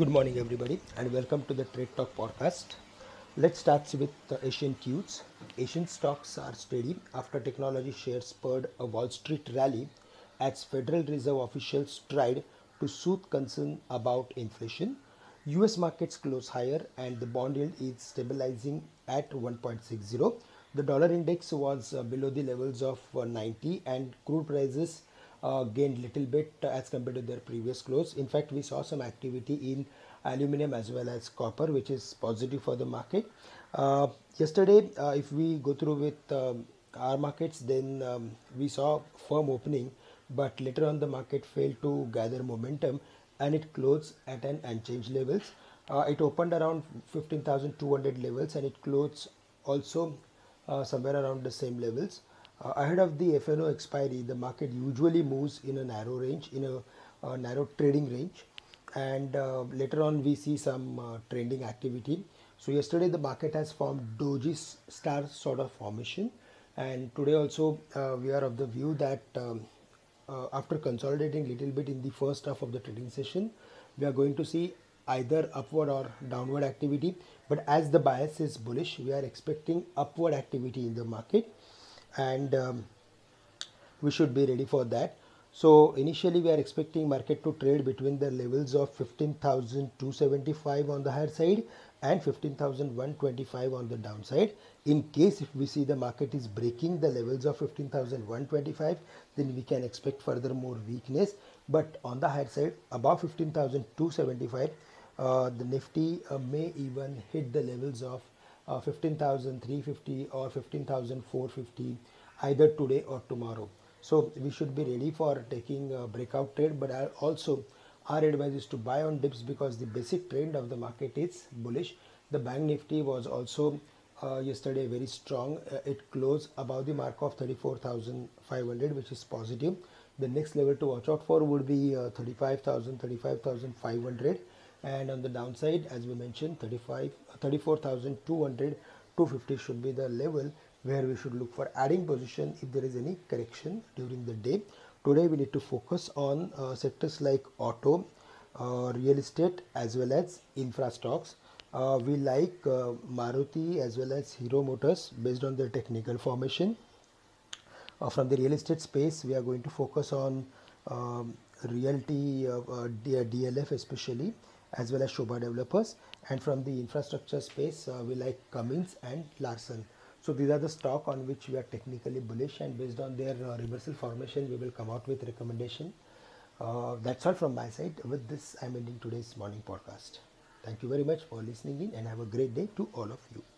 Good morning everybody and welcome to the Trade Talk podcast. Let's start with Asian cues. Asian stocks are steady after technology shares spurred a Wall Street rally as Federal Reserve officials tried to soothe concern about inflation. US markets close higher and the bond yield is stabilizing at 1.60. The dollar index was below the levels of 90 and crude prices gained little bit as compared to their previous close. In fact, we saw some activity in aluminum as well as copper, which is positive for the market. Yesterday, if we go through with our markets, then we saw firm opening, but later on the market failed to gather momentum and it closed at an unchanged levels. It opened around 15,200 levels and it closed also somewhere around the same levels. Ahead of the FNO expiry, the market usually moves in a narrow range, in a narrow trading range, and later on we see some trending activity. So yesterday the market has formed doji star sort of formation, and today also we are of the view that after consolidating little bit in the first half of the trading session, we are going to see either upward or downward activity. But as the bias is bullish, we are expecting upward activity in the market, and we should be ready for that. So initially we are expecting market to trade between the levels of 15,275 on the higher side and 15,125 on the downside. In case if we see the market is breaking the levels of 15,125, then we can expect further more weakness. But on the higher side, above 15,275, the Nifty may even hit the levels of 15,350 or 15,450 either today or tomorrow. So we should be ready for taking a breakout trade, but also our advice is to buy on dips because the basic trend of the market is bullish. The Bank Nifty was also yesterday very strong. It closed above the mark of 34,500, which is positive. The next level to watch out for would be 35,000, 35,500. And on the downside, as we mentioned, 34,200, 250 should be the level where we should look for adding position if there is any correction during the day. Today, we need to focus on sectors like auto, real estate, as well as infra stocks. We like Maruti as well as Hero Motors based on their technical formation. From the real estate space, we are going to focus on realty, DLF especially, as well as Shobha developers. And from the infrastructure space, we like Cummins and Larson. So these are the stock on which we are technically bullish, and based on their reversal formation, we will come out with recommendation. That's all from my side. With this, I'm ending today's morning podcast. Thank you very much for listening in and have a great day to all of you.